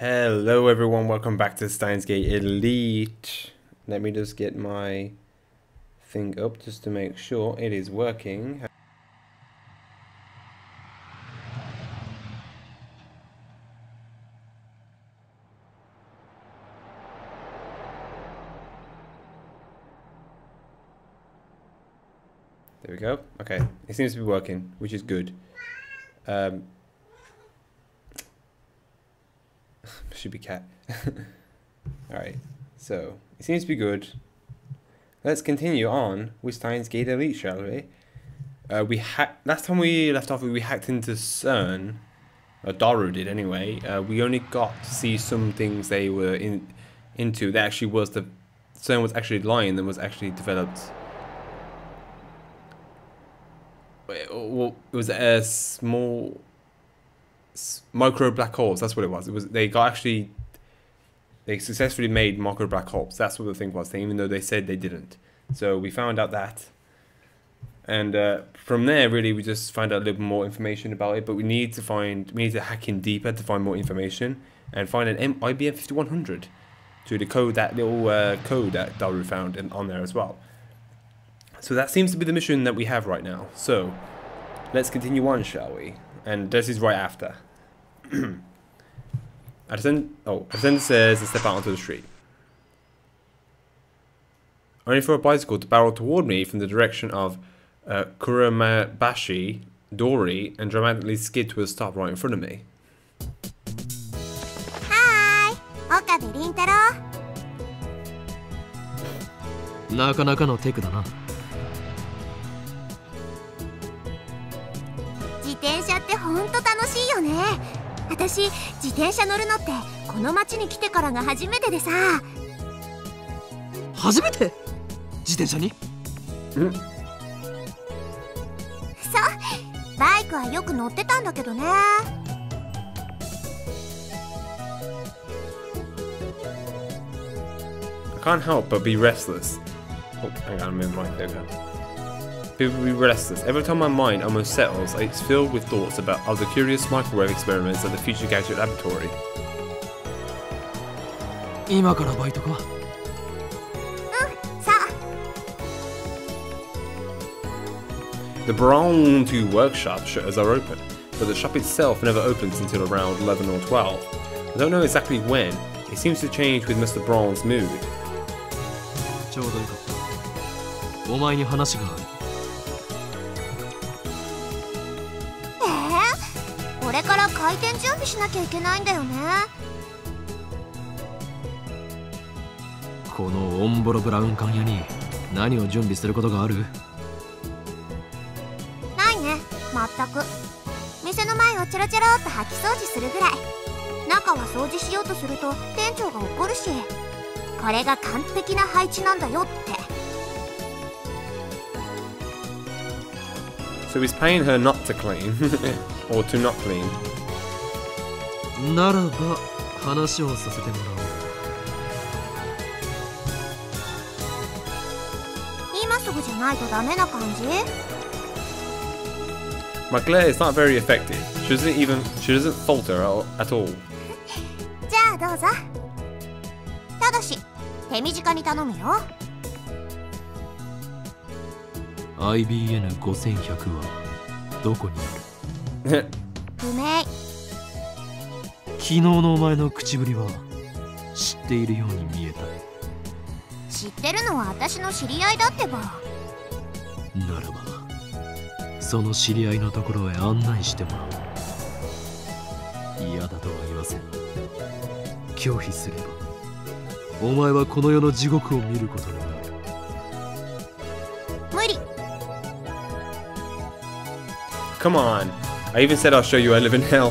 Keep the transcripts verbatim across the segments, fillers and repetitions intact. Hello everyone, welcome back to Steins;Gate Elite. Let me just get my thing up just to make sure it is working. There we go. Okay, it seems to be working, which is good. Um, should be cat. Alright, so it seems to be good. Let's continue on with Steins;Gate Elite, shall we? Uh, we hacked last time we left off. We hacked into CERN, or Daru did anyway. Uh, we only got to see some things they were in into. That actually was the CERN was actually lying. That was actually developed. Well, it was a small micro black holes. That's what it was. It was they got actually. They successfully made micro black holes. That's what the thing was, even though they said they didn't. So we found out that. And uh, from there, really, we just found out a little more information about it. But we need to find, we need to hack in deeper to find more information and find an I B M fifty-one hundred to decode that little uh, code that Daru found in, on there as well. So that seems to be the mission that we have right now. So let's continue on, shall we? And this is right after. Ascend, oh, Ascend says to step out onto the street. Only for a bicycle to barrel toward me from the direction of uh, Kurumabashi Dori and dramatically skid to a stop right in front of me. Hi, Okabe Rintaro. なかなかのテクだな。自転車って本当楽しいよね。 私、自転車乗るのってこの町に来てからが初めてでさ。初めて？自転車に？うん。そう、バイクはよく乗ってたんだけどね。I can't help but be restless. Oh, hang on, I'm in my thing. People be restless. Every time my mind almost settles, it's filled with thoughts about other curious microwave experiments at the Future Gadget Laboratory. The Braun two workshop shutters are open, but the shop itself never opens until around eleven or twelve. I don't know exactly when. It seems to change with Mister Braun's mood. So he's paying her not to clean, or to not clean. ならば話をさせてもらおう。今すぐじゃないとダメな感じ? My glare is not very effective. She doesn't even she doesn't falter at all. じゃあどうぞ。ただし手短に頼むよ。I B M fifty-one hundred はどこにある? 不明。 昨日のお前の口ぶりは知っているように見えた。知ってるのは私の知り合いだってば。ならば、その知り合いのところへ案内してもらおう。嫌だとは言わせん。拒否すれば、お前はこの世の地獄を見ることになる。無理。Come on. I even said I'll show you I live in hell.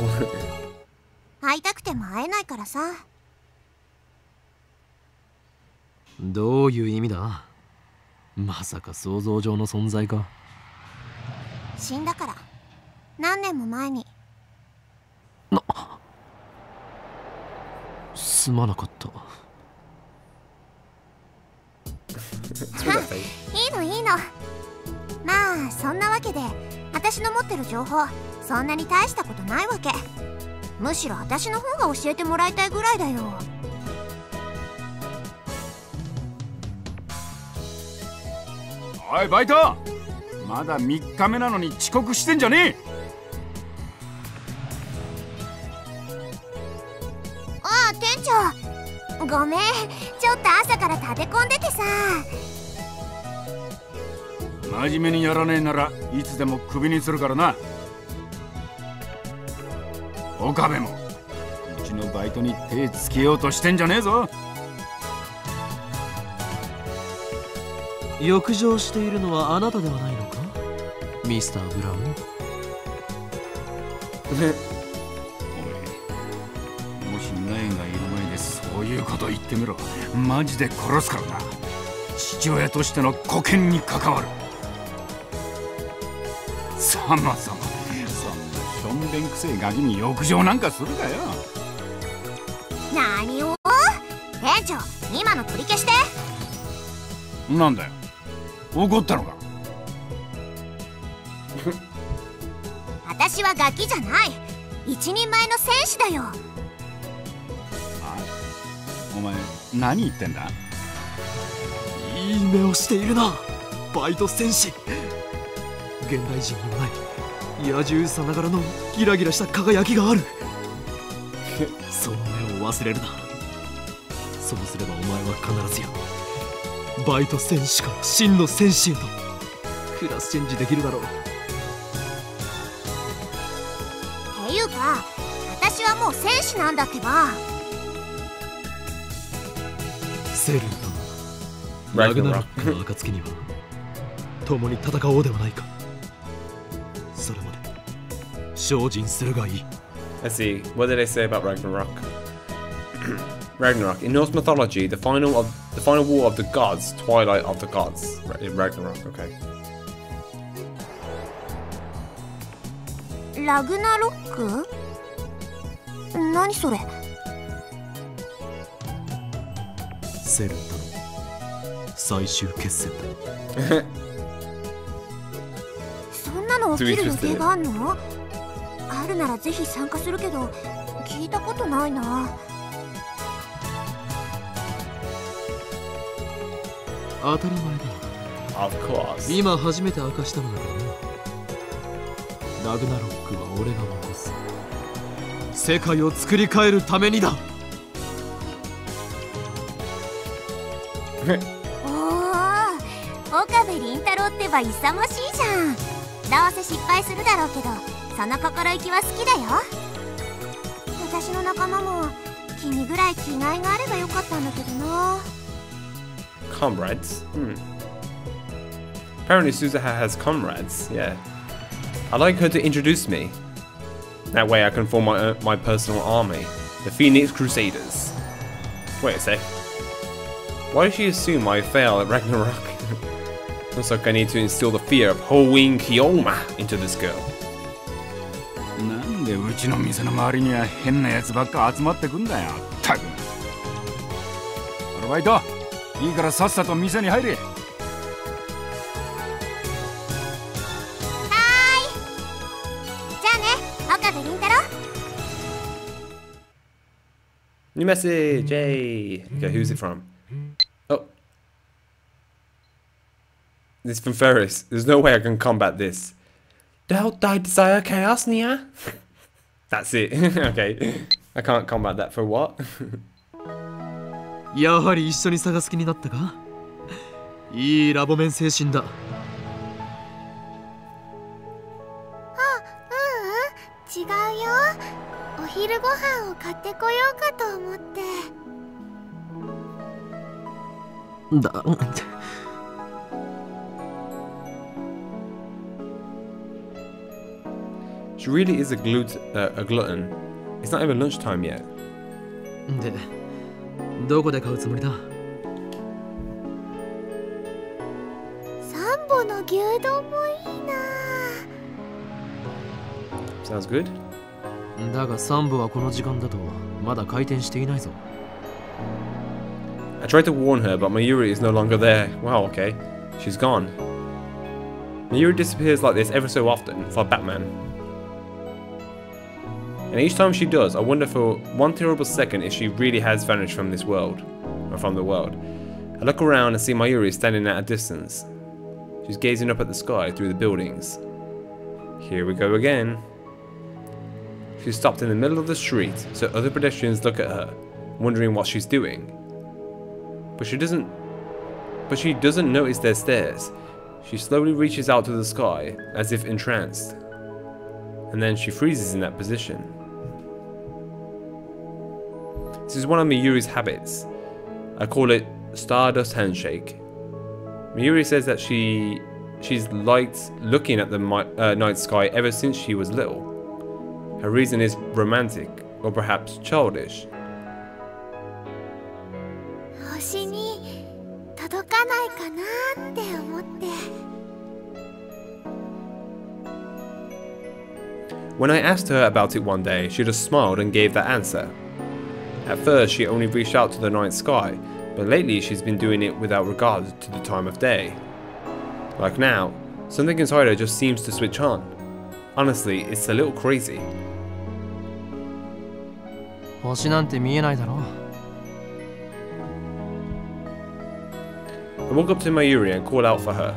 会いたくても会えないからさ。どういう意味だ？まさか想像上の存在か。死んだから。何年も前に。な。すまなかった。いいのいいの。まあそんなわけで、私の持ってる情報、そんなに大したことないわけ。むしろ私の方が教えてもらいたいぐらいだよ。おいバイト、まだみっかめなのに遅刻してんじゃねえ。ああ店長、ごめん、ちょっと朝から立て込んでてさ。真面目にやらねえならいつでもクビにするからな。岡部もうちのバイトに手つけようとしてんじゃねえぞ。欲情しているのはあなたではないのか、ミスター・ブラウン。えおい、もしナエがいる前でそういうこと言ってみろ、マジで殺すからな。父親としての沽券に関わる。さまざまどんでんくせえガキに浴場なんかするかよ。何を店長、今の取り消して。なんだよ、怒ったのか。私はガキじゃない、一人前の戦士だよ。あ、お前何言ってんだ。いい目をしているな、バイト戦士。現代人にない野獣さながらのギラギラした輝きがある。その目を忘れるな。そうすればお前は必ずやバイト戦士から真の戦士へとクラスチェンジできるだろう。っていうか私はもう戦士なんだってば。セルンとラグナロックの暁には共に戦おうではないか。Let's see, what did I say about Ragnarok? Ragnarok. In Norse mythology, the final of the final war of the gods, twilight of the gods. In Ragnarok, okay. Ragnarok? What's that? Cell. Final battle. Do we just do it?あるならぜひ参加するけど、聞いたことないな。当たり前だ。Of course。今初めて明かしたのだからね。ラグナロックは俺が残す。世界を作り変えるためにだ。おお、岡部倫太郎ってば勇ましいじゃん。どうせ失敗するだろうけど。その心意気は好きだよ。私の仲間も君ぐらい気概があればよかったんだけどな。Comrades? Hmm. Apparently Suzuha has comrades. Yeah. I'd like her to introduce me. That way I can form my own, my personal army, the Phoenix Crusaders. Wait a sec. Why does she assume I fail at Ragnarok? Looks like I need to instill the fear of Hōōin Kyōma into this girl.でうちの店の周りには変なやつばっか集まってくんだよ。たくアルバイトいいからさっさと店に入れ。はーい、じゃあね岡部倫太郎。New message. Hey, okay, who's it from? Oh, this is from Faris. There's no way I can combat this. Don't I desire chaos, Nia? That's it. Okay. I can't combat that for what? やはり一緒に探す気になったか。いいラボメン精神だ。あ、ううん、違うよ。お昼ご飯を買ってこようかと思って。だ。She really is a, glut uh, a glutton. It's not even lunchtime yet. De, doko de kau tsumori da? Sanbo no gyudon mo ii na. Sounds good. Daga sanbo wa kono jikan da to mada kaiten shite inai zo. I tried to warn her, but Mayuri is no longer there. Wow, okay. She's gone. Mayuri disappears like this every so often, it's like Batman. And each time she does, I wonder for one terrible second if she really has vanished from this world, or from the world. I look around and see Mayuri standing at a distance. She's gazing up at the sky through the buildings. Here we go again. She's stopped in the middle of the street, so other pedestrians look at her, wondering what she's doing. But she doesn't but she doesn't notice their stares. She slowly reaches out to the sky, as if entranced. And then she freezes in that position. This is one of Miyuri's habits. I call it Stardust Handshake. Mayuri says that she she's liked looking at the uh, night sky ever since she was little. Her reason is romantic, or perhaps childish. When I asked her about it one day, she just smiled and gave that answer. At first, she only reached out to the night sky, but lately she's been doing it without regard to the time of day. Like now, something inside her just seems to switch on. Honestly, it's a little crazy. I walk up to Mayuri and call out for her.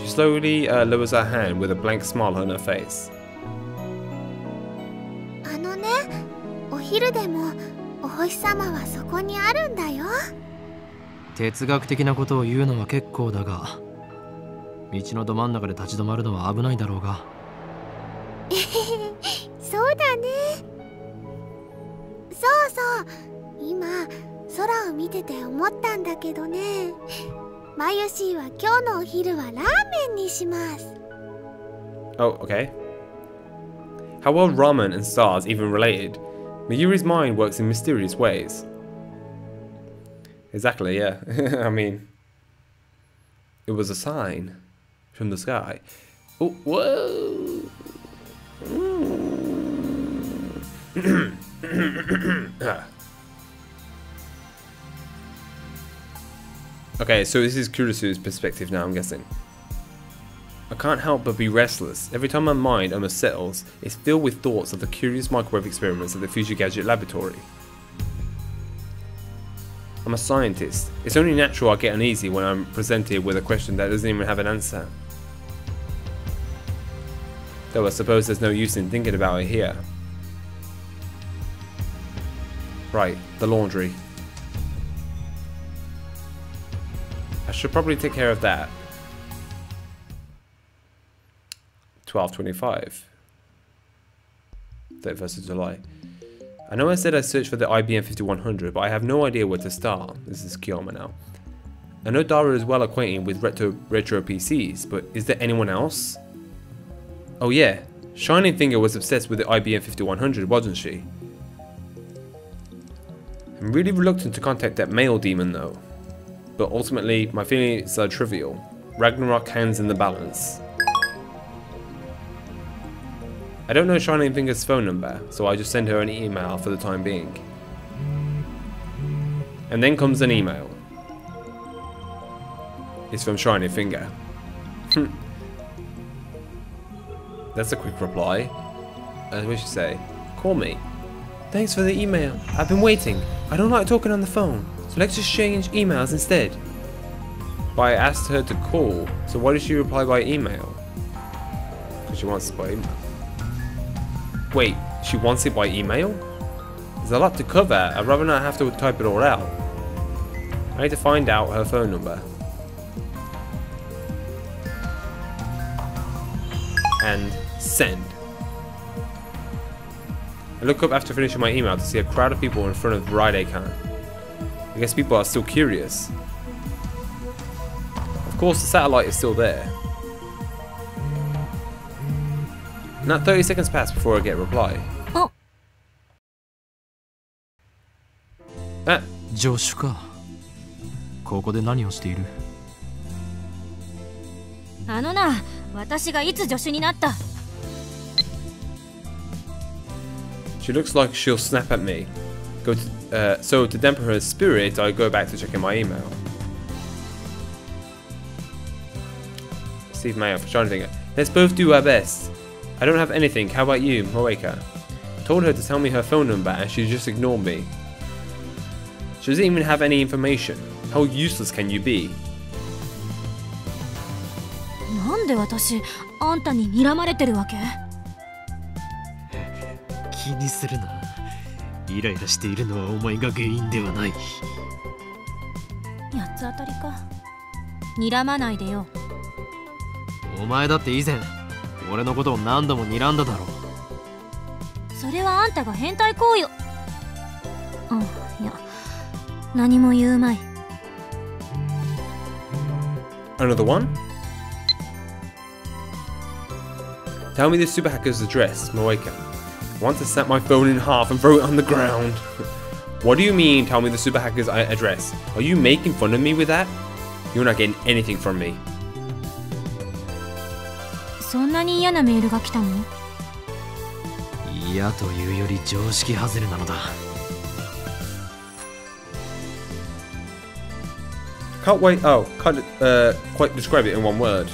She slowly uh, lowers her hand with a blank smile on her face. Oh, okay. How are ramen and stars even related? Mayuri's mind works in mysterious ways. Exactly, yeah. I mean, it was a sign from the sky. Oh, whoa! Mm. Okay, so this is Kurisu's perspective now, I'm guessing. I can't help but be restless. Every time my mind almost settles, it's filled with thoughts of the curious microwave experiments at the Future Gadget Laboratory. I'm a scientist. It's only natural I get uneasy when I'm presented with a question that doesn't even have an answer. Though I suppose there's no use in thinking about it here. Right, the laundry. I should probably take care of that. twelve twenty-five, thirty-first of July. I know I said I searched for the I B M fifty-one hundred, but I have no idea where to start. This is Kyōma now. I know Daru is well acquainted with retro, retro P Cs, but is there anyone else? Oh yeah, Shining Finger was obsessed with the I B M fifty-one hundred, wasn't she? I'm really reluctant to contact that male demon though. But ultimately, my feelings are trivial. Ragnarok hangs in the balance. I don't know Shining Finger's phone number, so I just send her an email for the time being. And then comes an email. It's from Shining Finger. That's a quick reply. I wish to say, call me. Thanks for the email. I've been waiting. I don't like talking on the phone, so let's just exchange emails instead. But I asked her to call, so why did she reply by email? Because she wants it by email. Wait, she wants it by email? There's a lot to cover, I'd rather not have to type it all out. I need to find out her phone number. And send. I look up after finishing my email to see a crowd of people in front of the Raidekan. I guess people are still curious. Of course the satellite is still there. Not thirty seconds pass before I get a reply. Oh. Ah. She looks like she'll snap at me. Go to, uh, so to dampen her spirit, I go back to checking my email. Steve Mayer for Shining Finger. Let's both do our best. I don't have anything, how about you, Moeka? told her to tell me her phone number and she just ignored me. She doesn't even have any information. How useless can you be? Another one? Tell me the super hacker's address, Moeka. I want to snap my phone in half and throw it on the ground. What do you mean, tell me the super hacker's address? Are you making fun of me with that? You're not getting anything from me. Can't wait. Oh, can't uh, quite describe it in one word.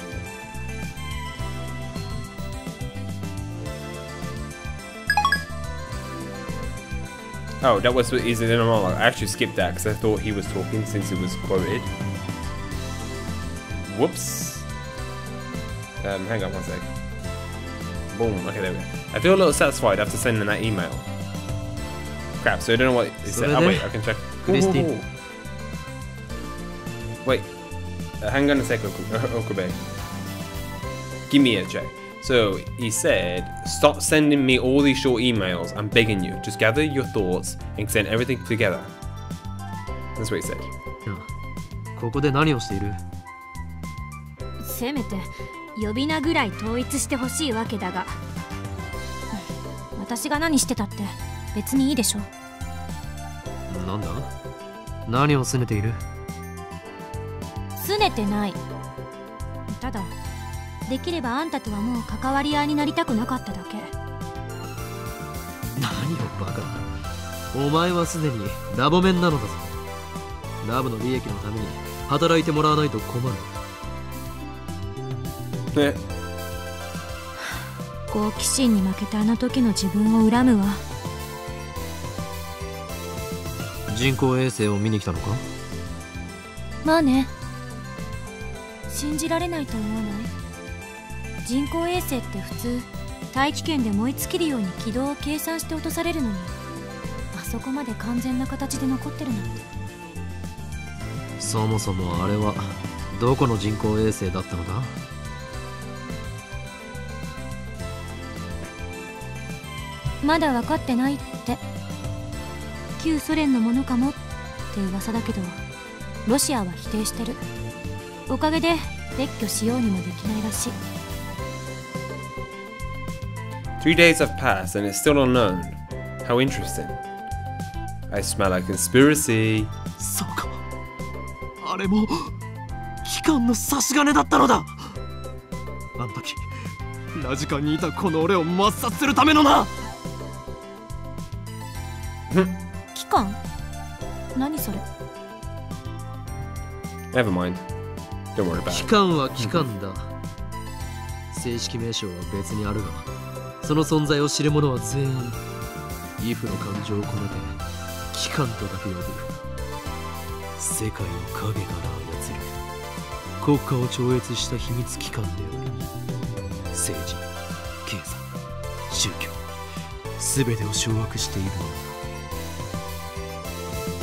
Oh, that was easier than a monologue. I actually skipped that because I thought he was talking since it was quoted. Whoops. Um, hang on one sec. Boom. Okay, there we go. I feel a little satisfied after sending that email. Crap, so I don't know what it said. Oh, wait, I can check. Christine. Wait. Uh, hang on a sec, Okabe. Give me a check. So he said, stop sending me all these short emails, I'm begging you. Just gather your thoughts and send everything together. That's what he said. What? できればあんたとはもう関わり合いになりたくなかっただけ。何をバカ。お前はすでにラボ面なのだぞ。ラブの利益のために働いてもらわないと困る。ね。好奇心に負けたあの時の自分を恨むわ。人工衛星を見に来たのか?まあね。信じられないと思わない?人工衛星って普通大気圏で燃え尽きるように軌道を計算して落とされるのにあそこまで完全な形で残ってるなんてそもそもあれはどこの人工衛星だったのだまだ分かってないって旧ソ連のものかもって噂だけどロシアは否定してるおかげで撤去しようにもできないらしい Three days have passed and it's still unknown. How interesting. I smell a conspiracy. So, that was the end of the time. That time, I was trying to kill this time. What's that? Never mind. Don't worry about it. Time is time. The official name is different. その存在を知る者は全員イフの感情を込めて機関とだけ呼ぶ世界の影から操る国家を超越した秘密機関であり政治、経済、宗教全てを掌握している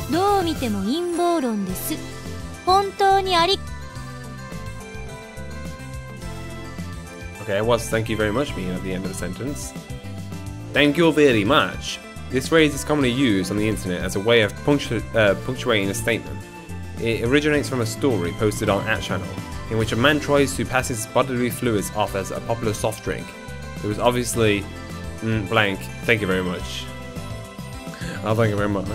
のだどう見ても陰謀論です本当にあり Okay, was thank you very much mean at the end of the sentence. Thank you very much. This phrase is commonly used on the internet as a way of punctu uh, punctuating a statement. It originates from a story posted on at channel, in which a man tries to pass his bodily fluids off as a popular soft drink. It was obviously mm, blank. Thank you very much. Oh, thank you very much.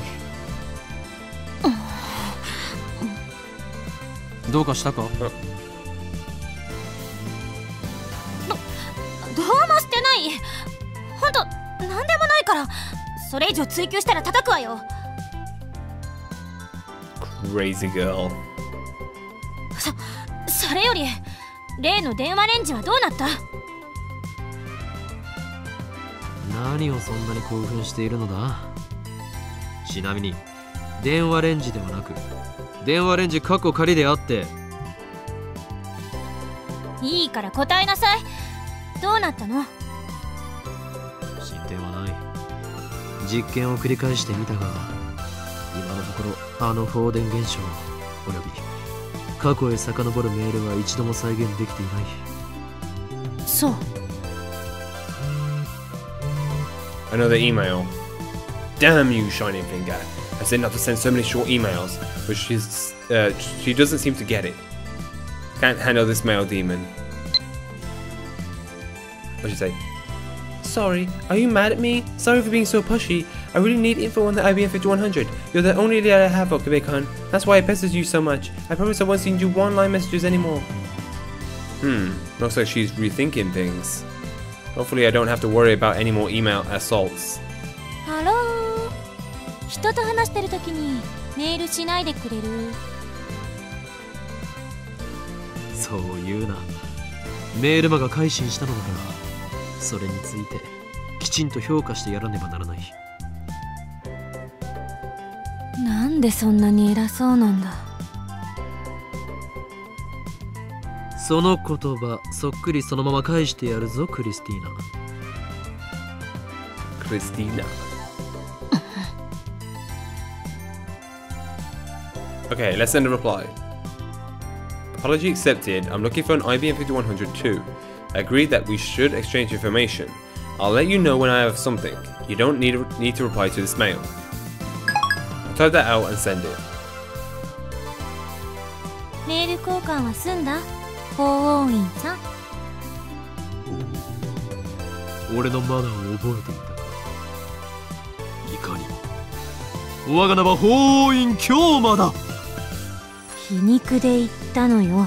どうかしたか? Oh. 本当、何でもないから。それ以上追求したら叩くわよ。Crazy girl。そ、それより例の電話レンジはどうなった?何をそんなに興奮しているのだ。ちなみに電話レンジではなく電話レンジ過去仮であって。いいから答えなさい。どうなったの？進展はない。実験を繰り返してみたが今のところあの放電現象および過去へ遡るメールは一度も再現できていない。そう。Another email. Damn you, Shining Finger. I said not to send so many short emails, but she's, uh, she doesn't seem to get it. Can't handle this male demon. What'd she say? Sorry, are you mad at me? Sorry for being so pushy. I really need info on the I B M fifty-one hundred. You're the only lead I have, Okabe-kun. That's why I pestered you so much. I promise I won't send you one-line messages anymore. Hmm, looks like she's rethinking things. Hopefully I don't have to worry about any more email assaults. Hello? 人と話してる時にメールしないでくれる？そう言うな。メールマが改心したのだから、それについてきちんと評価してやらねばならない。なんでそんなに偉そうなんだ。その言葉そっくりそのまま返してやるぞ、クリスティーナ。クリスティーナ。 Okay, let's send a reply. Apology accepted. I'm looking for an I B M fifty-one hundred too. Agreed that we should exchange information. I'll let you know when I have something. You don't need, need to reply to this mail. I'll type that out and send it. メール交換は済んだ？鳳凰院さん。俺のマナーを覚えていた。いかにも。我が名は鳳凰院京馬だ。 皮肉で言ったのよ。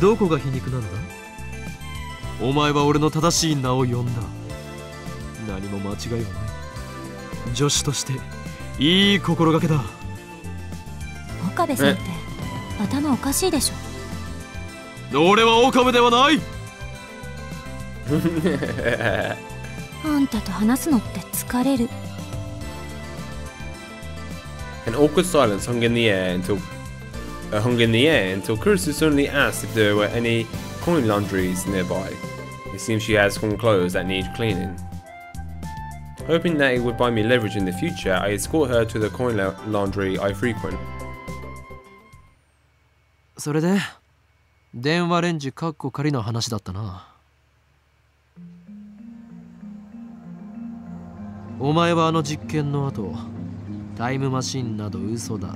どこが皮肉なのだ？お前は俺の正しい名を呼んだ。何も間違いはない。助手としていい心がけだ。岡部さんって頭おかしいでしょ。俺は岡部ではない。あんたと話すのって疲れる。 An awkward silence hung in the air until uh, hung in the air until Kurisu suddenly asked if there were any coin laundries nearby. It seems she has some clothes that need cleaning. Hoping that it would buy me leverage in the future, I escort her to the coin la laundry I frequent. それで電話レンジかっこ仮の話だったな。お前はあの実験の後。 タイムマシンなど嘘だ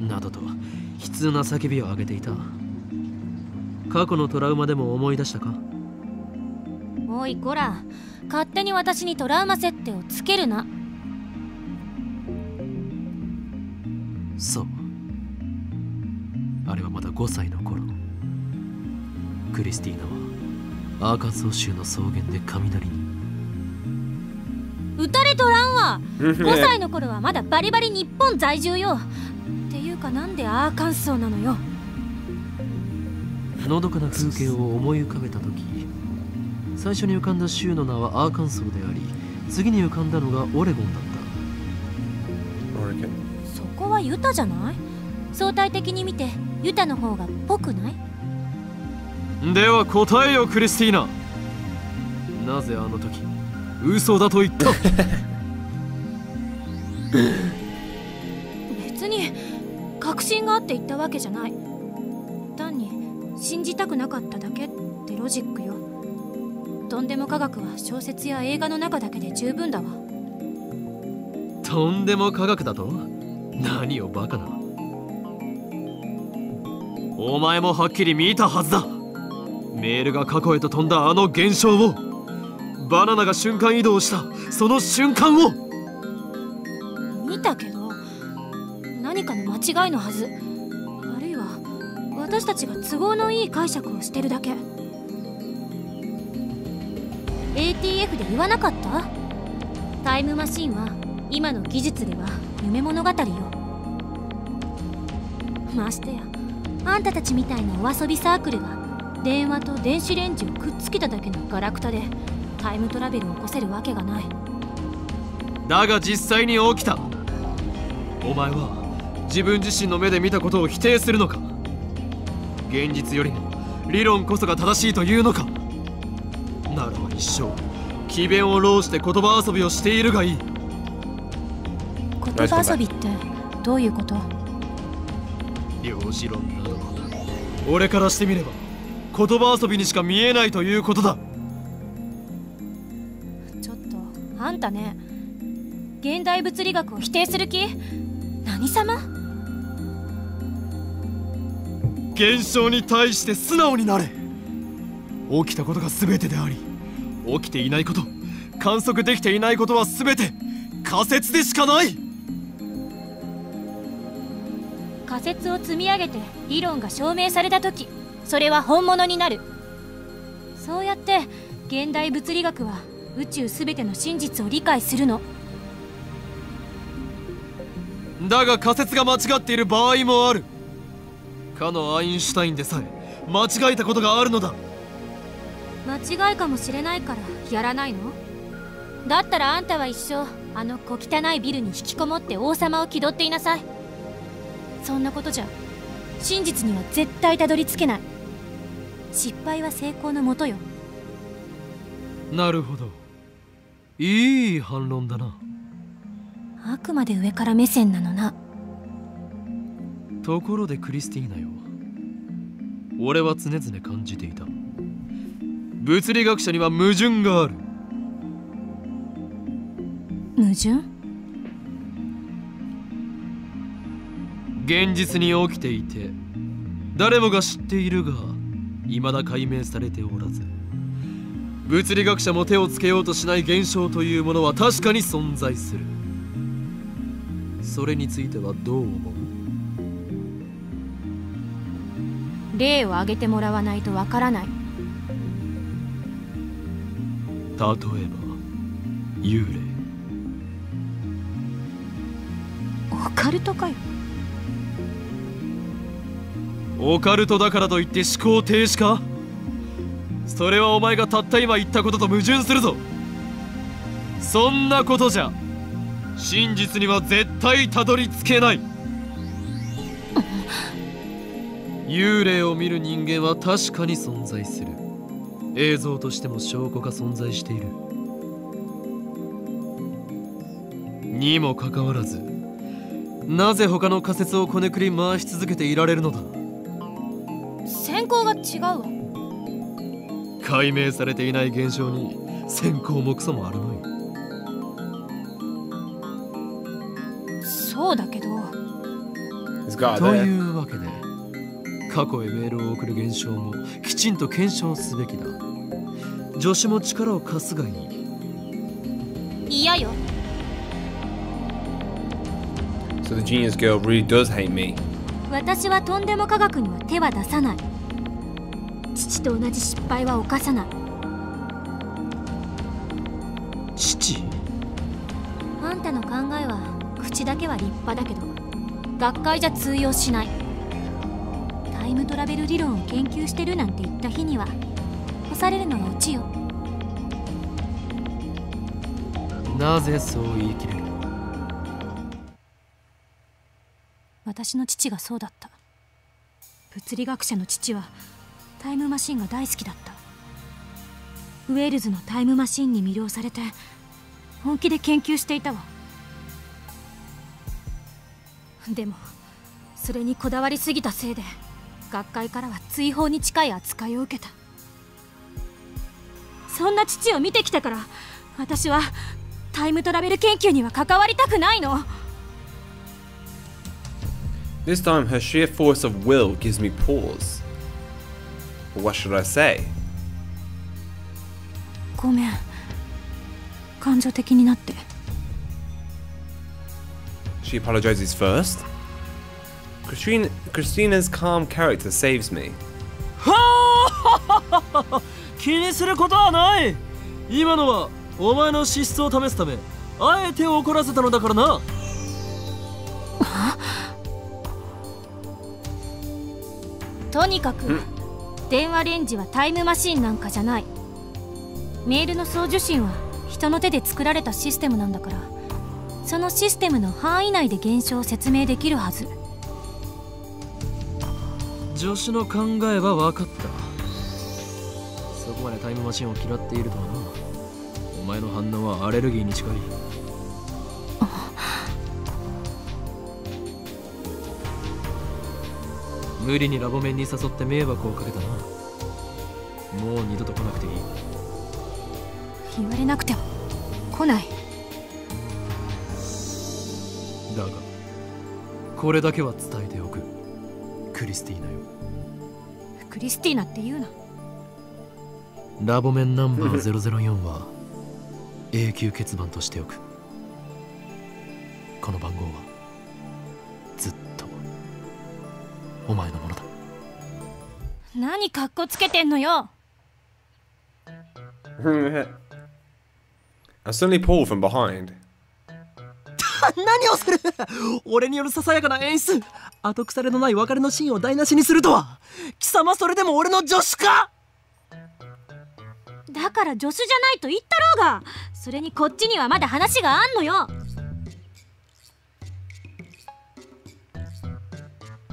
などと悲痛な叫びを上げていた。過去のトラウマでも思い出したか？おいこら、勝手に私にトラウマ設定をつけるな。そう、あれはまだごさいの頃、クリスティーナはアーカンソー州の草原で雷に 撃たれとらんわ。ごさいの頃はまだバリバリ日本在住よ。っていうかなんでアーカンソーなのよ。のどかな風景を思い浮かべた時、最初に浮かんだ州の名はアーカンソーであり、次に浮かんだのがオレゴンだった。そこはユタじゃない？相対的に見てユタの方がっぽくない？では答えよクリスティーナ。なぜあの時 嘘だと言った。別に確信があって言ったわけじゃない。単に信じたくなかっただけってロジックよ。とんでも科学は小説や映画の中だけで十分だわ。とんでも科学だと？何をバカな。お前もはっきり見たはずだ。メールが過去へと飛んだあの現象を。 バナナが瞬間移動したその瞬間を見たけど、何かの間違いのはず。あるいは私たちが都合のいい解釈をしてるだけ。 エーティーエフ で言わなかった？タイムマシンは今の技術では夢物語よ。ましてやあんたたちみたいなお遊びサークルは電話と電子レンジをくっつけただけのガラクタでタイムトラベルを起こせるわけがない。だが実際に起きた。お前は自分自身の目で見たことを否定するのか。現実よりも理論こそが正しいというのか。ならば一生詭弁を弄して言葉遊びをしているがいい。言葉遊びってどういうこと？量子論など俺からしてみれば言葉遊びにしか見えないということだ。ちょっとあんたね、現代物理学を否定する気？何様？現象に対して素直になれ。起きたことが全てであり、起きていないこと、観測できていないことは全て仮説でしかない。仮説を積み上げて理論が証明されたとき、それは本物になる。そうやって現代物理学は宇宙全ての真実を理解するのだが、仮説が間違っている場合もある。かのアインシュタインでさえ間違えたことがあるのだ。間違いかもしれないからやらないの？だったらあんたは一生あの小汚いビルに引きこもって王様を気取っていなさい。そんなことじゃ真実には絶対たどり着けない。失敗は成功のもとよ。なるほど、いい反論だな。あくまで上から目線なのな。ところでクリスティーナよ、俺は常々感じていた。物理学者には矛盾がある。矛盾？現実に起きていて誰もが知っているが未だ解明されておらず、物理学者も手をつけようとしない現象というものは確かに存在する。それについてはどう思う？例を挙げてもらわないとわからない。例えば幽霊。オカルトかよ。オカルトだからといって思考停止か？それはお前がたった今言ったことと矛盾するぞ。そんなことじゃ真実には絶対たどり着けない。幽霊を見る人間は確かに存在する。映像としても証拠が存在しているにもかかわらず、なぜ他の仮説をこねくり回し続けていられるのだ。先行が違うわ。解明されていない現象に先行もクソもあるまい。そうだけど。というわけで過去へメールを送る現象もきちんと検証すべきだ。助手も力を貸すがいい。嫌よ。So the genius girl really does hate me. 私はとんでも科学には手は出さない。父と同じ失敗は犯さない。父？あんたの考えは口だけは立派だけど、学会じゃ通用しない。タイムトラベル理論を研究してるなんて言った日には干されるのはオチよ。なぜそう言い切れる？私の父がそうだった。物理学者の父はタイムマシンが大好きだった。ウェールズのタイムマシンに魅了されて本気で研究していたわ。でもそれにこだわりすぎたせいで学会からは追放に近い扱いを受けた。そんな父を見てきたから私はタイムトラベル研究には関わりたくないの。 This time her sheer force of will gives me pause. What should I say? ごめん、感情的になって。 She apologizes first?Christina, Christina's calm character saves me. 気にすることはない。今のはお前の資質を試すため、あえて怒らせたのだからな。とにかく電話レンジはタイムマシンなんかじゃない。メールの送受信は人の手で作られたシステムなんだから、そのシステムの範囲内で現象を説明できるはず。助手の考えは分かった。そこまでタイムマシンを嫌っているとはな。お前の反応はアレルギーに近い。無理にラボ面に誘って迷惑をかけたな。もう二度と来なくていい。言われなくても来ない。だがこれだけは伝えておく。クリスティーナよ。クリスティーナって言うな。ラボ面ナンバーゼロゼロよんは永久欠番としておく。この番号はずっとお前のものだ。何カッコつけてんのよ。I suddenly pulled from behind. 何をする。俺によるささやかな演出、後腐れのない別れのシーンを台無しにするとは。貴様それでも俺の助手か。だから助手じゃないと言ったろうが。それにこっちにはまだ話があんのよ。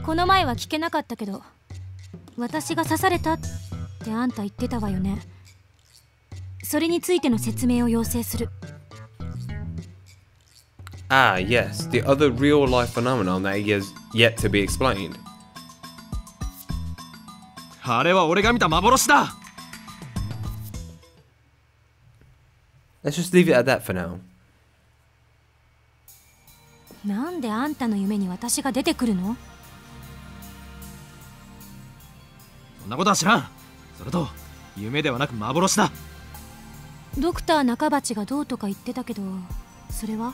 この前は聞けなかったけど、私が刺されたってあんた言ってたわよね。それについての説明を要請する。Ah, yes, the other real life phenomenon that is yet to be explained. あれは俺が見た幻だ。Let's just leave it at that for now. なんであんたの夢に私が出てくるの？そんなことは知らん。それと夢ではなく幻だ。ドクターNakabachiがどうとか言ってたけど、それは？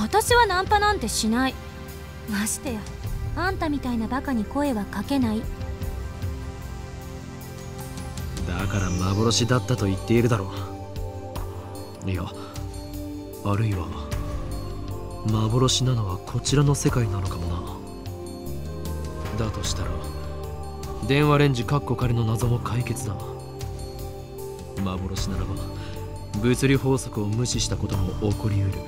私はナンパなんてしない。ましてやあんたみたいなバカに声はかけない。だから幻だったと言っているだろう。いや、あるいは幻なのはこちらの世界なのかもな。だとしたら電話レンジカッコ仮の謎も解決だ。幻ならば物理法則を無視したことも起こり得る。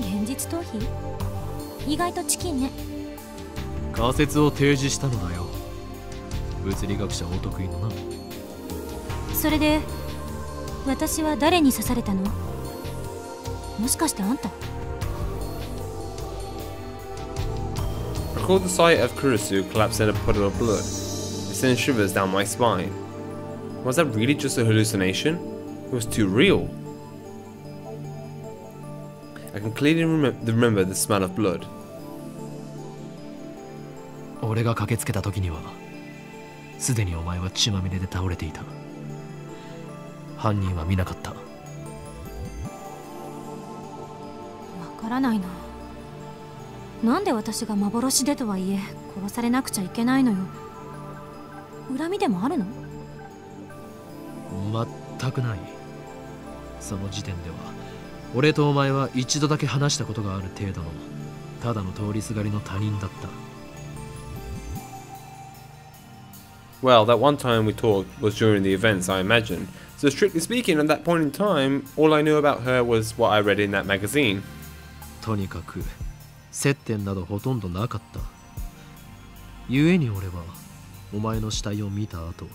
現実逃避？意外とチキンね。仮説を提示したのだよ。物理学者お得意のな。それで私は誰に刺されたの？もしかしてあんた？ Recall the sight of Kurisu collapsing in a puddle of blood. It sent shivers down my spine. Was that really just a hallucination? It was too real. I can clearly remember the smell of blood. 俺が駆けつけた時にはすでにお前は血まみれで倒れていた。犯人は見なかった。わからないな。なんで私が幻でとはいえ殺されなくちゃいけないのよ。恨みでもあるの？全くない。その時点では俺とお前は一度だけ話したことがある程度のただの通りすがりの他人だった。Well, that one time we talked was during the events, I imagine. So strictly speaking, at that point in time, all I knew about her was what I read in that magazine. とにかく接点などほとんどなかった。故に俺はお前の死体を見た後、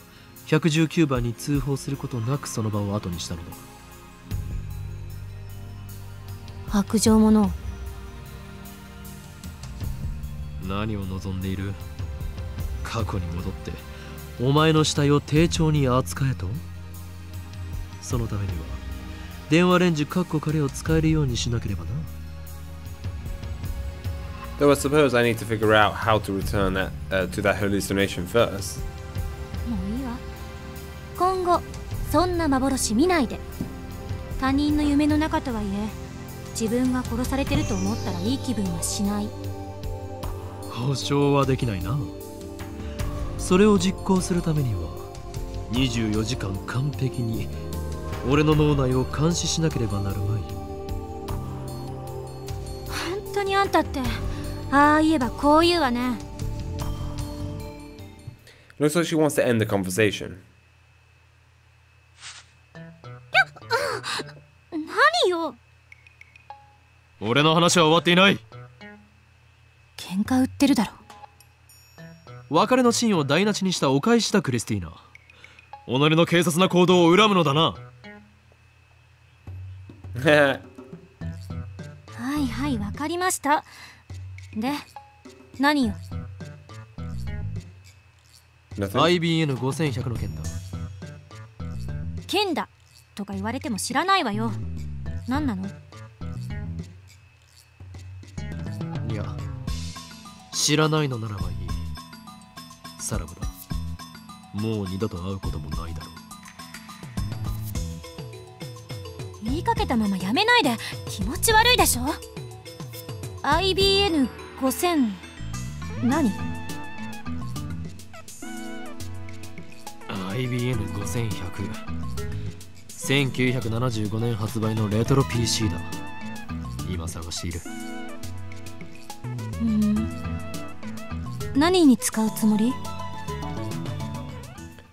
いちいちきゅうばんに通報することなくその場を後にしたのだ。白状者。何を望んでいる？過去に戻って。お前の死体を丁重に扱えと。そのためには電話レンジカッコ仮を使えるようにしなければな。Though I suppose I need to figure out how to return that uh, to that hallucination first. Looks like she wants to end the conversation. Nothing? I B M ごせんひゃく の件だ。剣だとか言われても知らないわよ。何なの？いや、知らないのならばいい。さらばだ。もう二度と会うこともないだろう。言いかけたままやめないで。気持ち悪いでしょ。I B M ごせん 何？ I B M ごせんひゃく せんきゅうひゃくななじゅうごねん発売のレトロ P C だ。今探している。うん、何に使うつもり？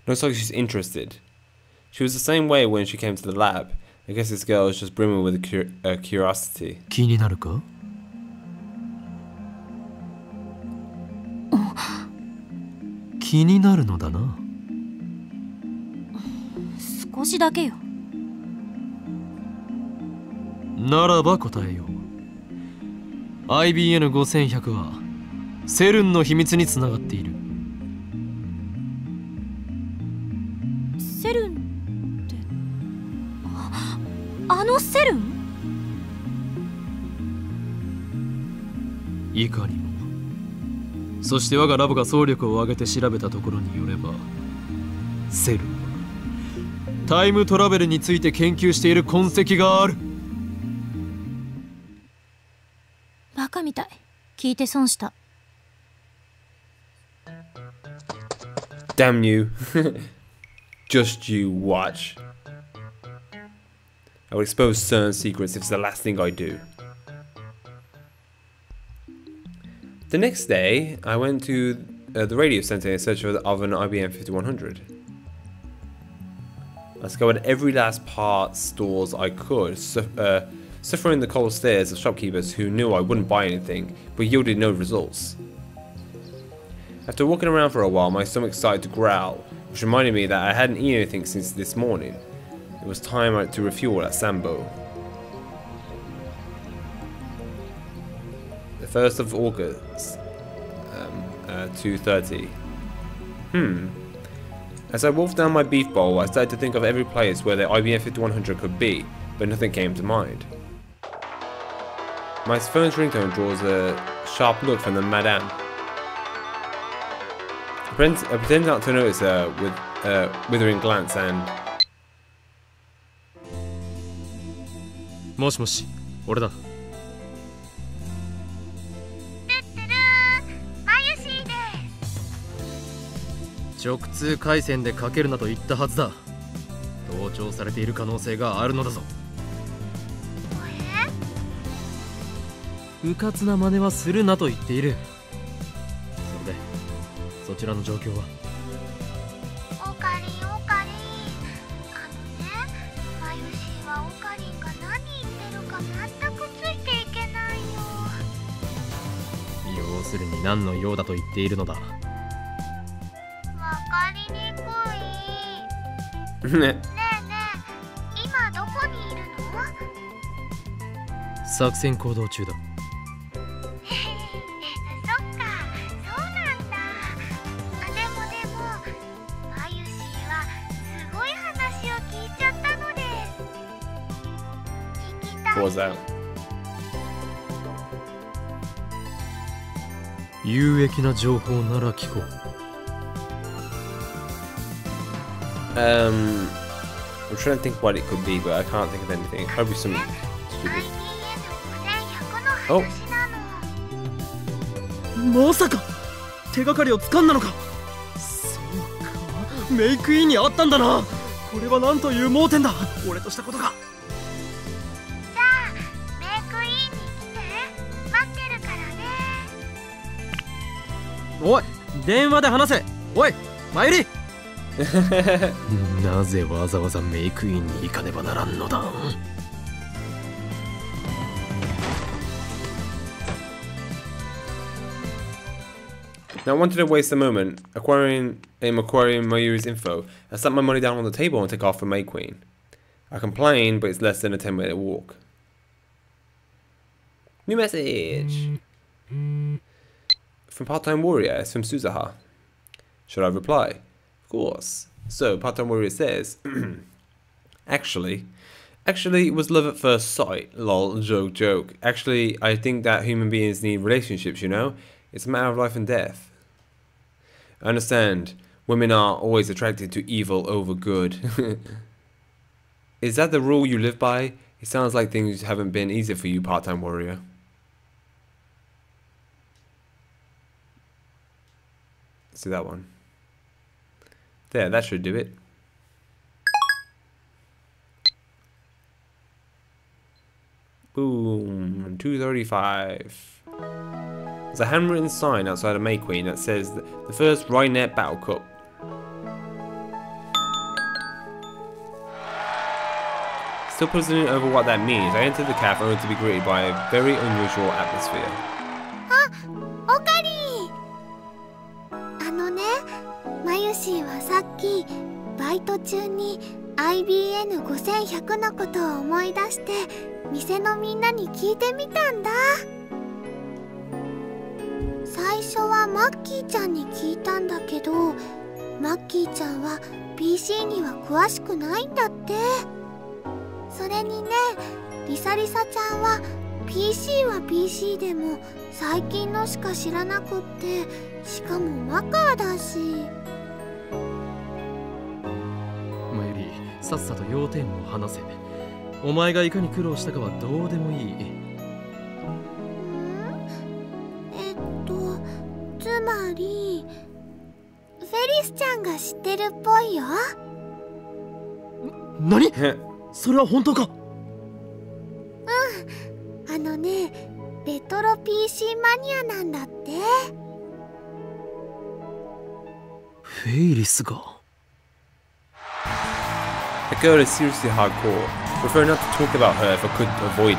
Looks like she's interested. She was the same way when she came to the lab. I guess this girl is just brimming with a curiosity. 気になるか？気になるのだな。少しだけよ。ならば答えよう。I B M ごせんひゃく はセルンの秘密につながっている。セルンって あ, あのセルン？いかにも。そして我がラボが総力を挙げて調べたところによれば、セルはタイムトラベルについて研究している痕跡がある。バカみたい。聞いて損した。 Damn you. Just you watch. I will expose CERN secrets if it's the last thing I do. The next day, I went to uh, the radio center in search of, of an I B M fifty-one hundred. I scoured every last part stores I could, su uh, suffering the cold stares of shopkeepers who knew I wouldn't buy anything, but yielded no results. After walking around for a while, my stomach started to growl, which reminded me that I hadn't eaten anything since this morning. It was time to refuel at Sambo. first of August, um, uh, two thirty. Hmm. As I wolfed down my beef bowl, I started to think of every place where the I B M fifty-one hundred could be, but nothing came to mind. My phone's ringtone draws a sharp look from the madame. I pretend, I pretend not to notice her with a uh, withering glance and... Moshi-moshi, ore da. Mayuri-san ねえねえ、今どこにいるの？作戦行動中だ。そっか、そうなんだ。でもでも、マユシーはすごい話を聞いちゃったのです。聞きたい。Um, I'm trying to think what it could be, but I can't think of anything. Probably something stupid. Oh! What? Mayuri! Now, I wanted to waste a moment acquiring um, acquiring Mayuri's info. I sat my money down on the table and took off for May Queen. I complained, but it's less than a ten minute walk. New message from part-time warrior. It's from Suzuha. Should I reply? Course. So, part-time warrior says, actually, actually, it was love at first sight, lol, joke, joke. Actually, I think that human beings need relationships, you know? It's a matter of life and death. I understand, women are always attracted to evil over good. Is that the rule you live by? It sounds like things haven't been easy for you, part-time warrior. Let's do that one. There, that should do it. Boom, two thirty-five. There's a handwritten sign outside of May Queen that says the first Rynet Battle Cup. Still puzzling over what that means, I entered the cafe only to be greeted by a very unusual atmosphere. I B M fifty-one hundredのことを思い出して店のみんなに聞いてみたんだ。最初はマッキーちゃんに聞いたんだけど、マッキーちゃんは P C には詳しくないんだって。それにね、リサリサちゃんは P C は P C でも最近のしか知らなくって、しかもマカーだし。 さっさと要点を話せ。お前がいかに苦労したかはどうでもいい。えっと、つまりフェリスちゃんが知ってるっぽいよ。なに？それは本当か？うん、あのね、レトロ P C マニアなんだって。フェリスが The girl is seriously hardcore. Prefer not to talk about her if I could avoid it.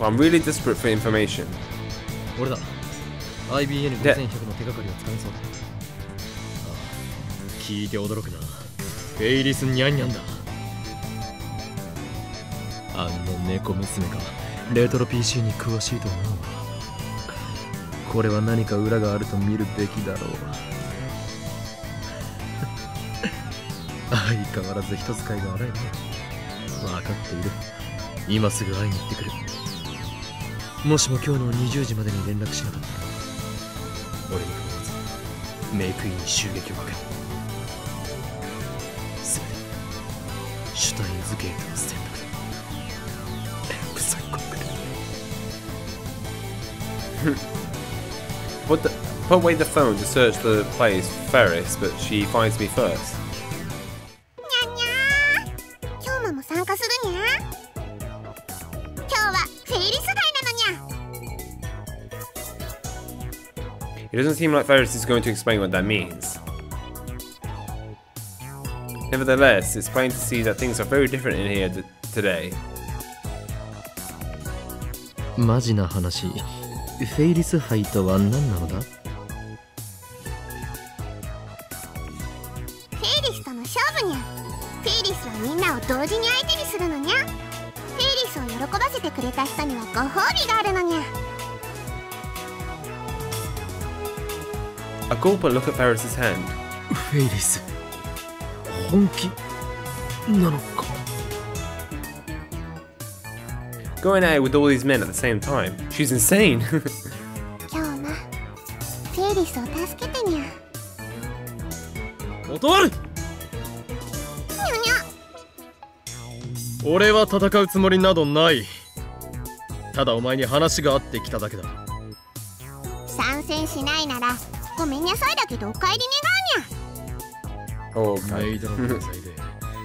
Well, I'm really desperate for information. Yeah. 相変わらず人使いが荒いね。分かっている。今すぐ会いに行ってくる。もしも今日のにじゅうじまでに連絡しなかったら、俺に必ずメイクインに襲撃をかける。すべてシュタインズゲートの選択だ。不細工だ。Put the, put away the phone to search the place Faris, but she finds me first. It doesn't seem like Faris is going to explain what that means. Nevertheless, it's plain to see that things are very different in here today. A gulper look at Faris's hand. Faris, honki, nanoka. going at it with all these men at the same time. She's insane! Kyōma, Faris o tasukete nya. Otomaru! Nya nya! Ore wa tatakau tsumori nado nai. Tada omae ni hanashi ga atte kita dake da. Sansen shinai nara, gomen nasai da kedo okaeri negan nya. Oh, okay. I B M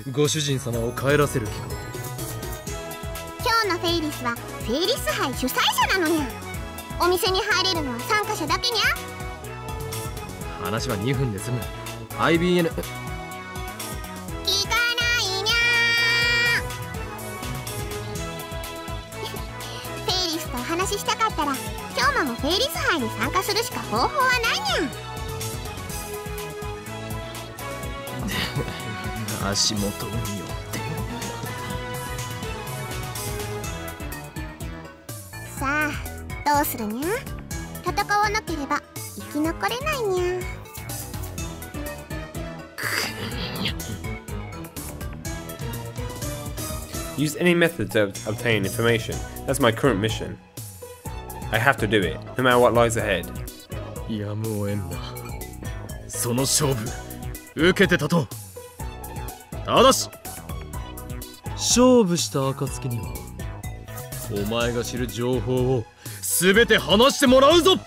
足元によってさあどうするにゃ戦わなければ生き残れないにゃUse any method to obtain information. That's my current mission. I have to do it, no matter what lies ahead. やむを得んな。その勝負受けてたと。 ただし、勝負した暁にはお前が知る情報を全て話してもらうぞ。に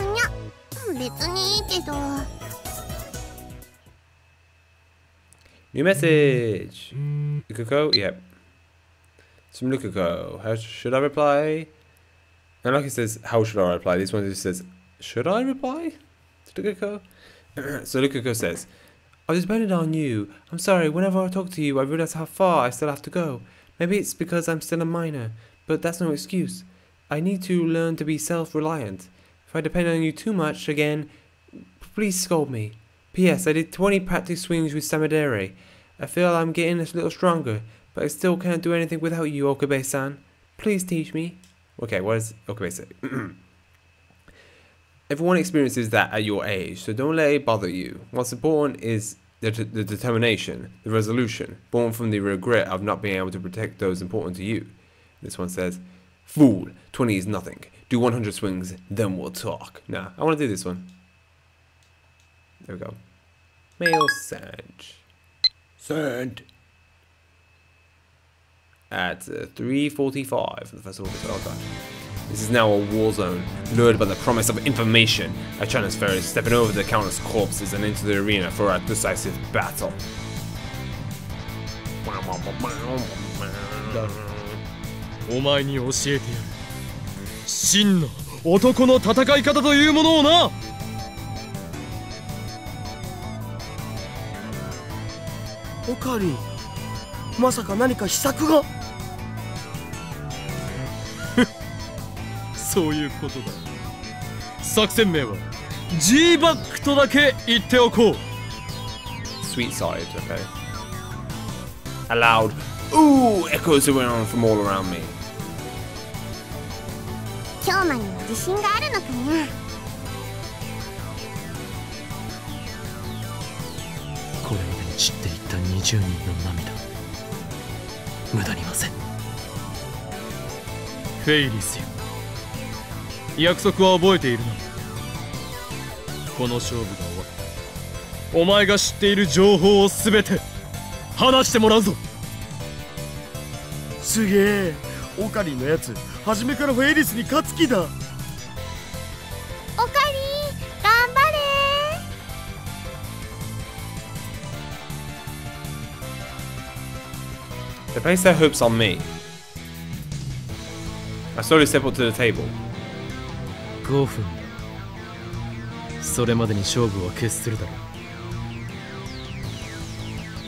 ゃにゃ、別にいいけど。New message. Lukuko, yep. Some Lukuko. How should I reply? And like it says, how should I reply? This one just says, should I reply? Lukuko. So Lukuko says. I was dependent on you. I'm sorry, whenever I talk to you, I realize how far I still have to go. Maybe it's because I'm still a minor, but that's no excuse. I need to learn to be self-reliant. If I depend on you too much again, please scold me. P S. I did twenty practice swings with Samadere. I feel I'm getting a little stronger, but I still can't do anything without you, Okabe-san. Please teach me. Okay, what does Okabe say? Everyone experiences that at your age, so don't let it bother you. What's important is the, de the determination, the resolution, born from the regret of not being able to protect those important to you. This one says, fool, twenty is nothing. Do one hundred swings, then we'll talk. Nah, I want to do this one. There we go. Mail sent. Sent. At uh, three forty-five for the first August. Oh, God. This is now a war zone, lured by the promise of information. I challenge Faris, stepping over the countless corpses and into the arena for a decisive battle. Okari, masaka nanika hisaku ga? そういうことだ。作戦名は G バックとだけ言っておこう。Sweet side, okay. A loud ooh echoes went on from all around me. 京馬には自信があるのかな。これまでに散っていったにじゅうにんの涙、無駄にません。フェイリスよ。 約束は覚えているな。この勝負が終わったら、お前が知っている情報をすべて話してもらうぞ。すげえ、オカリンのやつ、初めからフェイリスに勝つ気だ。オカリン、頑張れ。They place their hopes on me. I slowly step up to the table. 五分。それまでに勝負は決するだろう。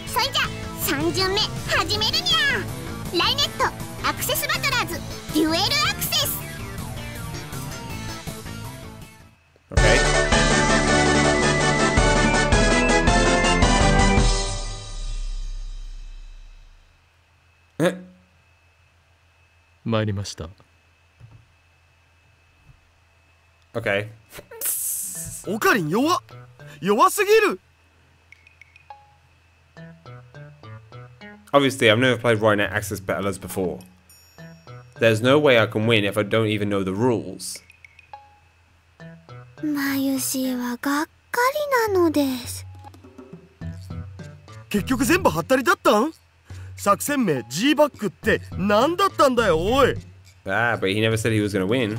それじゃ三巡目始めるにゃ。ライネットアクセスバトラーズデュエルアクセス。Okay.参りました。 Okay. Okarin, you're weak. Obviously, I've never played Rynet Access Battles before. There's no way I can win if I don't even know the rules. Mayushi wa gakkari nano desu. 結局全部ハッタリだったん? 作戦名 G バックって何だったんだよ、おい。Ah, but he never said he was gonna win.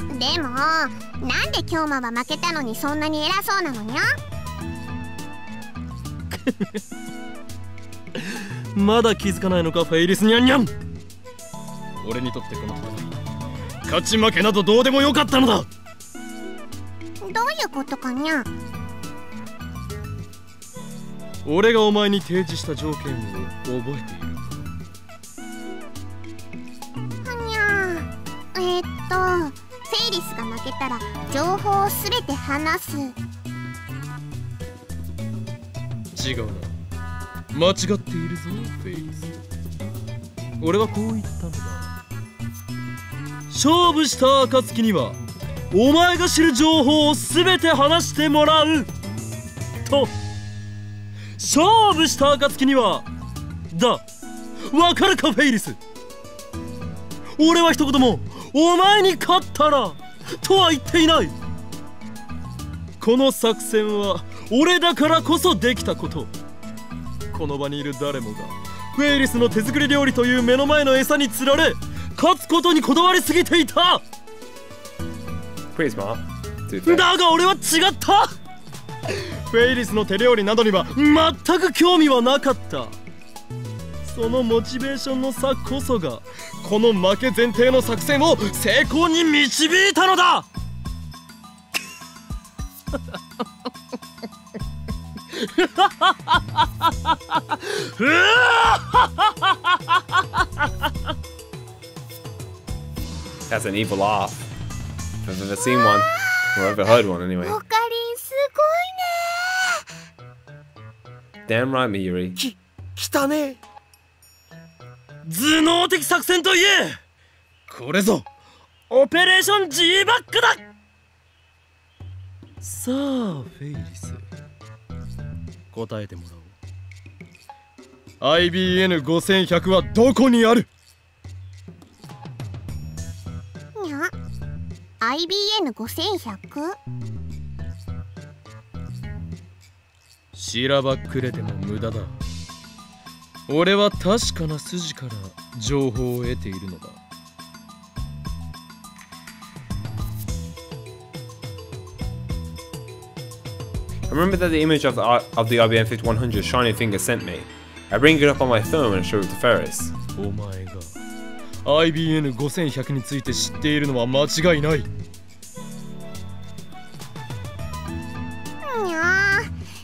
でも、なんで京馬は負けたのにそんなに偉そうなのにゃ。まだ気づかないのか、フェイリスニャンニャン。俺にとってこの戦い、勝ち負けなどどうでもよかったのだ。どういうことかにゃ。 俺がお前に提示した条件を覚えている。はにゃー。えー、っと、フェイリスが負けたら情報をすべて話す。違うな。間違っているぞ、フェイリス。俺はこう言ったのだ。勝負した暁には、お前が知る情報をすべて話してもらうと。 勝負した暁にはだ。わかるかフェイリス。俺は一言もお前に勝ったらとは言っていない。この作戦は俺だからこそできたこと。この場にいる誰もがフェイリスの手作り料理という目の前の餌につられ勝つことにこだわりすぎていた。だが俺は違った。 フェイリスの手料理などには全く興味はなかった。そのモチベーションの差こそがこの負け前提の作戦を成功に導いたのだ。That's an evil laugh. I've never seen one or ever heard one anyway. Damn right, Mayuri. き、汚ね。頭脳的作戦といえ。これぞオペレーション G バックだ。さあ、フェイリス。答えてもらおう。アイビーエム ごせんひゃく はどこにある？にゃ、アイビーエム ごせんひゃく？ しらばっくれても無駄だ。俺は確かな筋から情報を得ているのだ。I remember that the image of the, of the I B M fifty-one hundred shiny finger sent me. I bring it up on my phone and show it to Faris. お前が アイビーエム ごせんひゃく について知っているのは間違いない。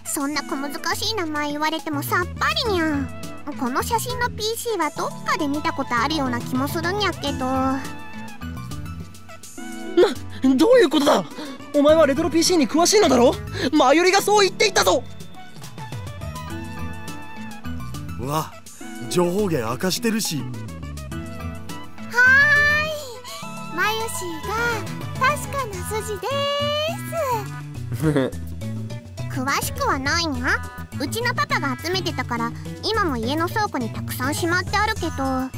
そんな小難しい名前言われてもさっぱりにゃ。この写真の ピーシー はどっかで見たことあるような気もするんやけど。な、どういうことだ。お前はレトロ ピーシー に詳しいのだろ。マユリがそう言っていたぞ。うわ、情報源明かしてるし。はーい、マユシーが確かな筋でーす。詳しくはないにゃ。うちのパパが集めてたから今も家の倉庫にたくさんしまってあるけど。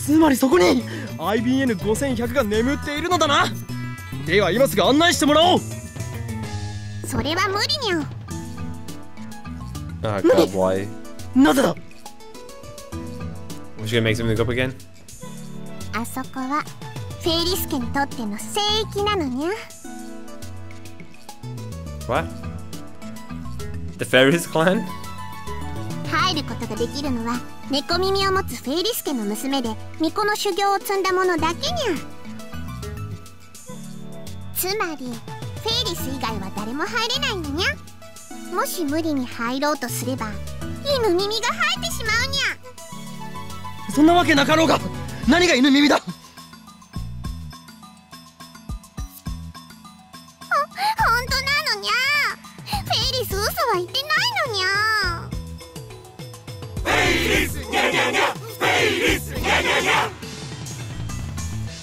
つまりそこに アイビーエム ごせんひゃく が眠っているのだな。では今すぐ案内してもらおう。それは無理にゃ。あ、かわいい。なぜだ。あそこはフェイリス家にとっての聖域なのにゃ。 What? The Faris clan? 入ることができるのは猫耳を持つフェイリス家の娘で巫女の修行を積んだ者だけにゃ。つまりフェイリス以外は誰も入れないのにゃ。もし無理に入ろうとすれば犬耳が生えてしまうそんなわけなかろうが。何が犬耳だ。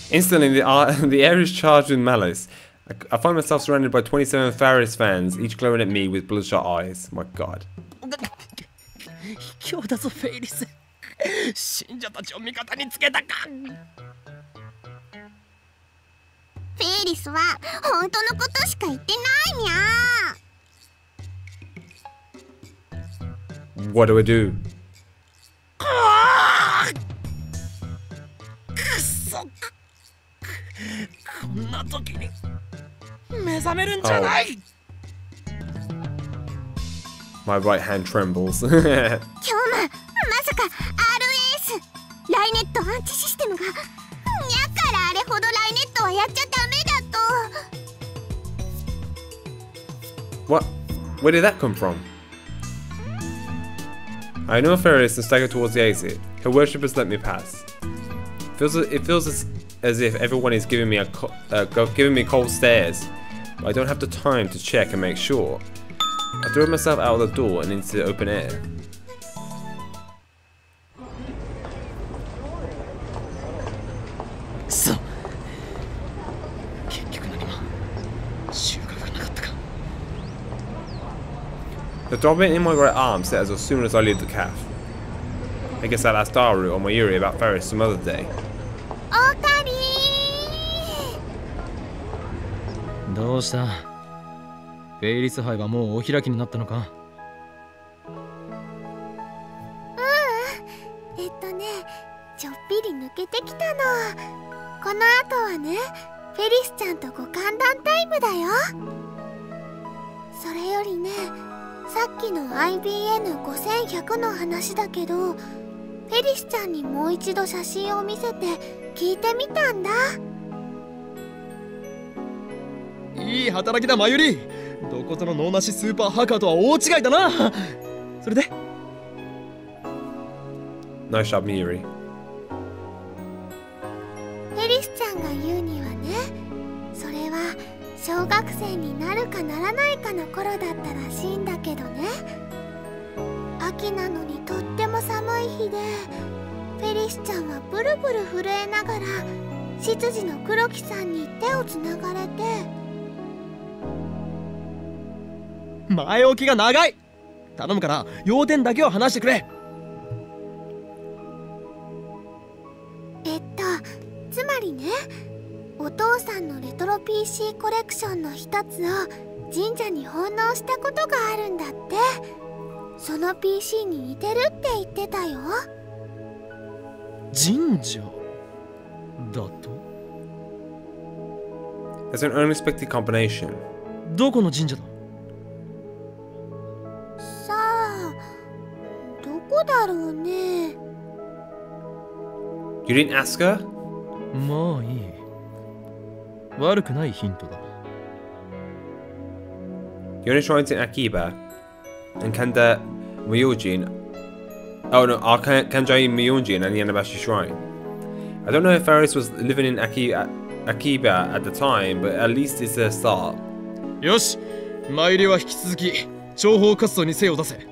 Instantly, the, uh, the air is charged with malice. I, I find myself surrounded by twenty-seven Faris fans, each glowing at me with bloodshot eyes. My god. What do I do? Oh. My right hand trembles. Kyōma, masaka R S Rynet anti-system ga nya kara are hodo Rynet wa yaccha dame dato. What? Where did that come from? I know Faris and stagger towards the exit. Her worshippers let me pass. Feels it feels as, as if everyone is giving me a uh, giving me cold stares. I don't have the time to check and make sure. I throw myself out of the door and into the open air. So, the throbbing in my right arm says as soon as I leave the calf. I guess I'll ask Daru or Mayuri about Faris some other day. I B M ごせんひゃく の話だけど、フェリスちゃんにもう一度写真を見せて聞いてみたんだ。 いい働きだ、マユリ。どことの脳なしスーパーハッカーとは大違いだな。それで。ナイスショット、マユリ。ペリスちゃんが言うにはね、それは小学生になるかならないかの頃だったらしいんだけどね。秋なのにとっても寒い日で、ペリスちゃんはブルブル震えながら執事の黒木さんに手をつながれて。 前置きが長い。頼むから要点だけを話してくれ。えっと、つまりね、お父さんのレトロ ピーシー コレクションの一つを神社に奉納したことがあるんだって。その ピーシー に似てるって言ってたよ。神社だと? That's an unexpected combination. どこの神社だ? だろうね。You didn't ask her? もういい。悪くないヒントだ。You're shrines in Akiba and Kanda Myojin. Oh no, Kanda Myojin and Yanabashi Shrine. I don't know if Faris was living in Aki Akiba at the time, but at least it's a start. よし、マユリは引き続き諜報活動に精を出せ。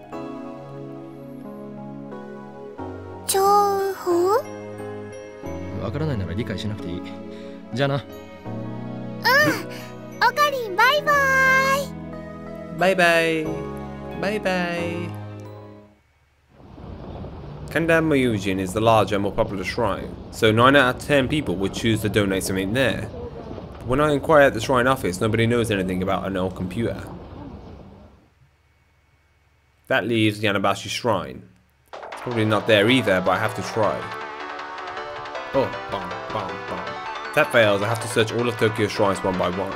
わからないなら理解しなくていい。じゃあな。うん。オカリン、バイバイ。バイバイ。バイバイ。Kanda Myojin is the larger, more popular shrine, so nine out of ten people would choose to donate something there. But when I inquire at the shrine office, nobody knows anything about an old computer. That leaves Yanabashi Shrine. It's probably not there either, but I have to try. Oh, bum, bum, bum. If that fails, I have to search all of Tokyo shrines one by one.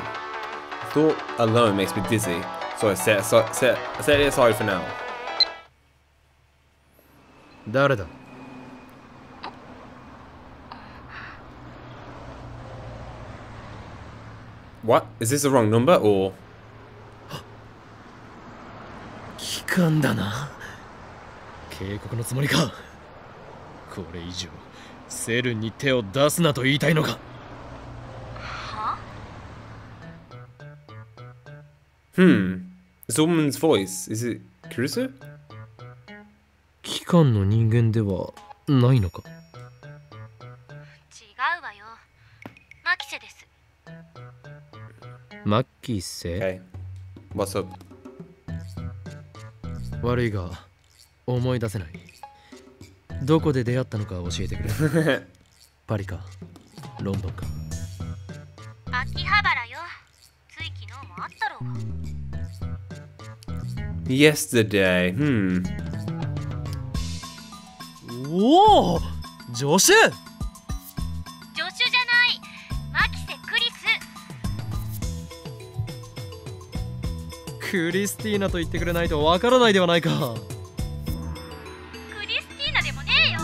The thought alone makes me dizzy, so I set, aside, set, set it aside for now. Daru. What? Is this the wrong number or? Kikan da na. Keikoku no tsumori ka. これ以上セルに手を出すなと言いたいのか。Hmm. This woman's voice, is it Kurisu? 機関の人間ではないのか。違うわよ。マキセです。マキセ。Hey. What's up? 悪いが思い出せない。どこで出会ったのか教えてくれ。パリかロンドンか。秋葉原よ。つい昨日もあったろうが。Yesterday. Hmm. Whoa! Joshu! Joshu じゃない。マキセクリス。クリスティーナと言ってくれないとわからないではないか。クリスティーナでもねえよ。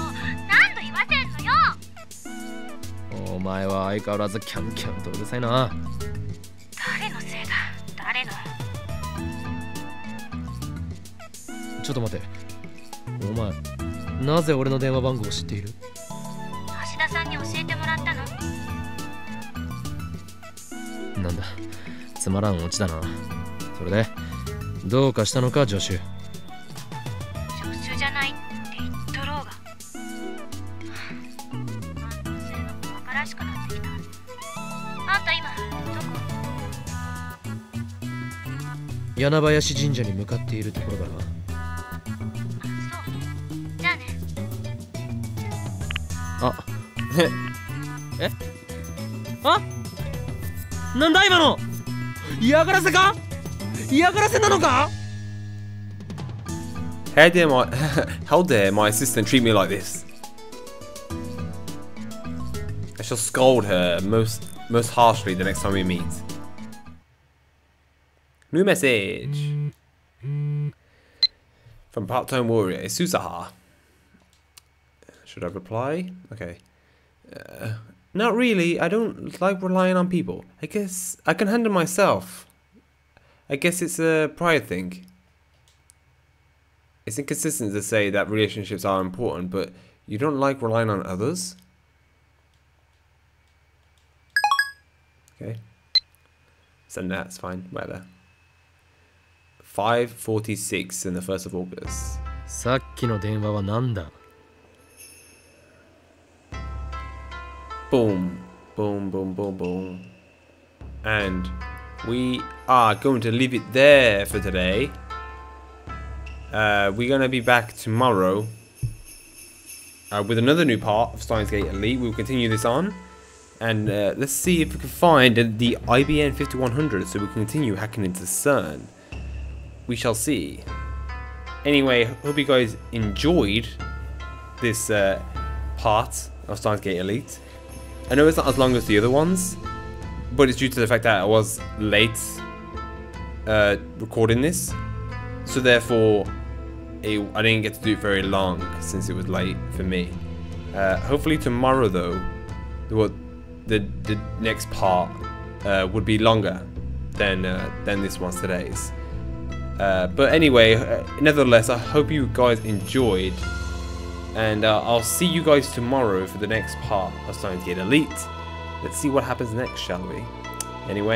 何度言わせんのよ。お前は相変わらずキャンキャンとうるさいな。誰のせいだ。誰の。ちょっと待て。お前、なぜ俺の電話番号を知っている？橋田さんに教えてもらったの。なんだ、つまらんオチだな。それで、どうかしたのか、助手。助手じゃないって言っとろうが。あのせいの馬鹿らしくなってきた。あんた今、どこ？柳林神社に向かっているところだな。あ、え、あ、なんだ今の。嫌がらせか？嫌がらせなのか？ How dare my How dare my assistant treat me like this? I shall scold her most most harshly the next time we meet. New message from part-time warrior Suzuha. Should I reply? Okay. Uh, not really. I don't like relying on people. I guess I can handle myself. I guess it's a pride thing. It's inconsistent to say that relationships are important, but you don't like relying on others? Okay. Send that. It's fine. Right there. five forty-six in the first of August. さっきの電話は何だ? Boom, boom, boom, boom, boom. And we are going to leave it there for today. Uh, we're going to be back tomorrow uh, with another new part of Steins;Gate Elite. We'll continue this on. And uh, let's see if we can find the I B M fifty-one hundred so we can continue hacking into CERN. We shall see. Anyway, hope you guys enjoyed this uh, part of Steins;Gate Elite. I know it's not as long as the other ones, but it's due to the fact that I was late uh, recording this, so therefore it, I didn't get to do it very long since it was late for me. Uh, hopefully tomorrow though, the, the, the next part uh, would be longer than, uh, than this one's today's. Uh, but anyway, uh, nevertheless, I hope you guys enjoyed. And uh, I'll see you guys tomorrow for the next part of Steins;Gate Elite. Let's see what happens next, shall we? Anyway.